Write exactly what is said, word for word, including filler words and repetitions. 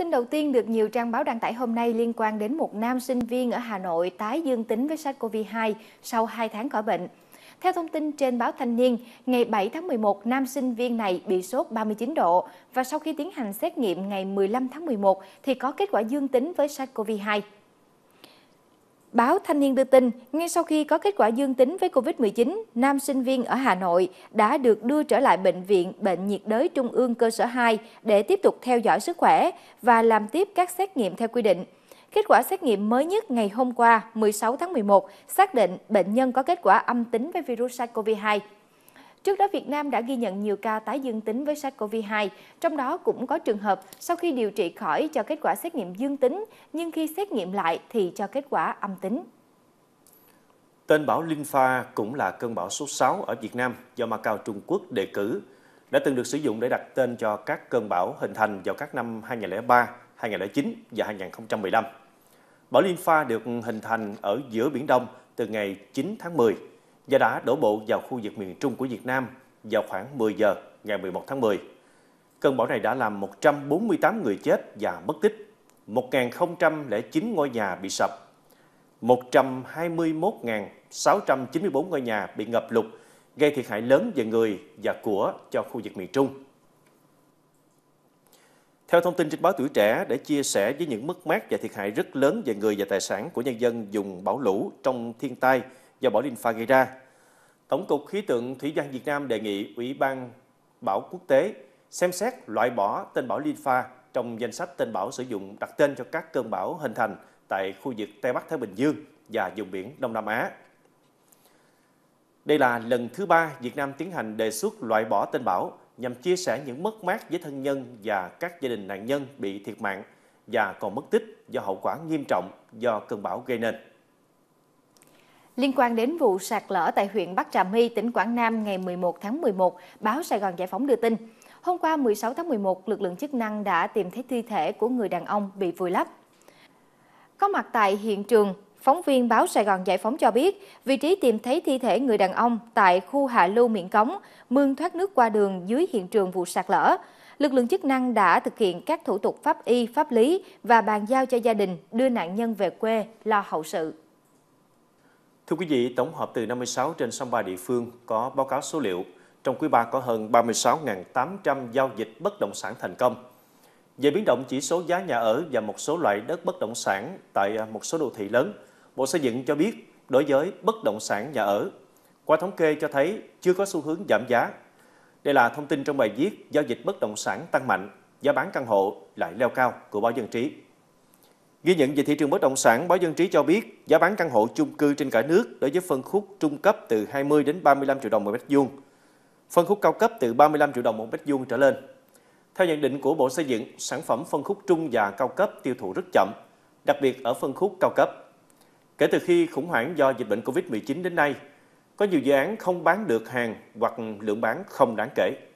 tin đầu tiên được nhiều trang báo đăng tải hôm nay liên quan đến một nam sinh viên ở Hà Nội tái dương tính với SARS-xê o vê hai sau hai tháng khỏi bệnh. Theo thông tin trên báo Thanh Niên, ngày bảy tháng mười một, nam sinh viên này bị sốt ba mươi chín độ và sau khi tiến hành xét nghiệm ngày mười lăm tháng mười một thì có kết quả dương tính với SARS-xê o vê hai. Báo Thanh Niên đưa tin, ngay sau khi có kết quả dương tính với Covid mười chín, nam sinh viên ở Hà Nội đã được đưa trở lại Bệnh viện Bệnh nhiệt đới Trung ương cơ sở hai để tiếp tục theo dõi sức khỏe và làm tiếp các xét nghiệm theo quy định. Kết quả xét nghiệm mới nhất ngày hôm qua, mười sáu tháng mười một, xác định bệnh nhân có kết quả âm tính với virus SARS-xê o vê hai. Trước đó, Việt Nam đã ghi nhận nhiều ca tái dương tính với SARS-xê o vê hai, trong đó cũng có trường hợp sau khi điều trị khỏi cho kết quả xét nghiệm dương tính, nhưng khi xét nghiệm lại thì cho kết quả âm tính. Tên bão Linfa cũng là cơn bão số sáu ở Việt Nam do Macau, Trung Quốc đề cử, đã từng được sử dụng để đặt tên cho các cơn bão hình thành vào các năm hai nghìn không trăm lẻ ba, hai nghìn không trăm lẻ chín và hai nghìn không trăm mười lăm. Bão Linfa được hình thành ở giữa Biển Đông từ ngày chín tháng mười và đã đổ bộ vào khu vực miền Trung của Việt Nam vào khoảng mười giờ ngày mười một tháng mười. Cơn bão này đã làm một trăm bốn mươi tám người chết và mất tích, một nghìn không trăm lẻ chín ngôi nhà bị sập, một trăm hai mươi mốt nghìn sáu trăm chín mươi bốn ngôi nhà bị ngập lụt, gây thiệt hại lớn về người và của cho khu vực miền Trung. Theo thông tin trên báo Tuổi Trẻ, để chia sẻ với những mất mát và thiệt hại rất lớn về người và tài sản của nhân dân vùng bão lũ trong thiên tai do bão Linfa gây ra, Tổng cục Khí tượng Thủy văn Việt Nam đề nghị Ủy ban Bão Quốc tế xem xét loại bỏ tên bão Linfa trong danh sách tên bão sử dụng đặt tên cho các cơn bão hình thành tại khu vực Tây Bắc Thái Bình Dương và vùng biển Đông Nam Á. Đây là lần thứ ba Việt Nam tiến hành đề xuất loại bỏ tên bão nhằm chia sẻ những mất mát với thân nhân và các gia đình nạn nhân bị thiệt mạng và còn mất tích do hậu quả nghiêm trọng do cơn bão gây nên. Liên quan đến vụ sạt lở tại huyện Bắc Trà My, tỉnh Quảng Nam ngày mười một tháng mười một, báo Sài Gòn Giải Phóng đưa tin, hôm qua mười sáu tháng mười một, lực lượng chức năng đã tìm thấy thi thể của người đàn ông bị vùi lấp. Có mặt tại hiện trường, phóng viên báo Sài Gòn Giải Phóng cho biết, vị trí tìm thấy thi thể người đàn ông tại khu hạ lưu miệng cống, mương thoát nước qua đường dưới hiện trường vụ sạt lở. Lực lượng chức năng đã thực hiện các thủ tục pháp y, pháp lý và bàn giao cho gia đình đưa nạn nhân về quê lo hậu sự. Thưa quý vị, tổng hợp từ năm mươi sáu trên sáu mươi ba địa phương có báo cáo số liệu, trong quý ba có hơn ba mươi sáu nghìn tám trăm giao dịch bất động sản thành công. Về biến động chỉ số giá nhà ở và một số loại đất bất động sản tại một số đô thị lớn, Bộ Xây dựng cho biết đối với bất động sản nhà ở, qua thống kê cho thấy chưa có xu hướng giảm giá. Đây là thông tin trong bài viết giao dịch bất động sản tăng mạnh, giá bán căn hộ lại leo cao của báo Dân Trí. Ghi nhận về thị trường bất động sản, báo Dân Trí cho biết giá bán căn hộ chung cư trên cả nước đối với phân khúc trung cấp từ hai mươi đến ba mươi lăm triệu đồng một mét vuông, phân khúc cao cấp từ ba mươi lăm triệu đồng một mét vuông trở lên. Theo nhận định của Bộ Xây dựng, sản phẩm phân khúc trung và cao cấp tiêu thụ rất chậm, đặc biệt ở phân khúc cao cấp. Kể từ khi khủng hoảng do dịch bệnh Covid mười chín đến nay, có nhiều dự án không bán được hàng hoặc lượng bán không đáng kể.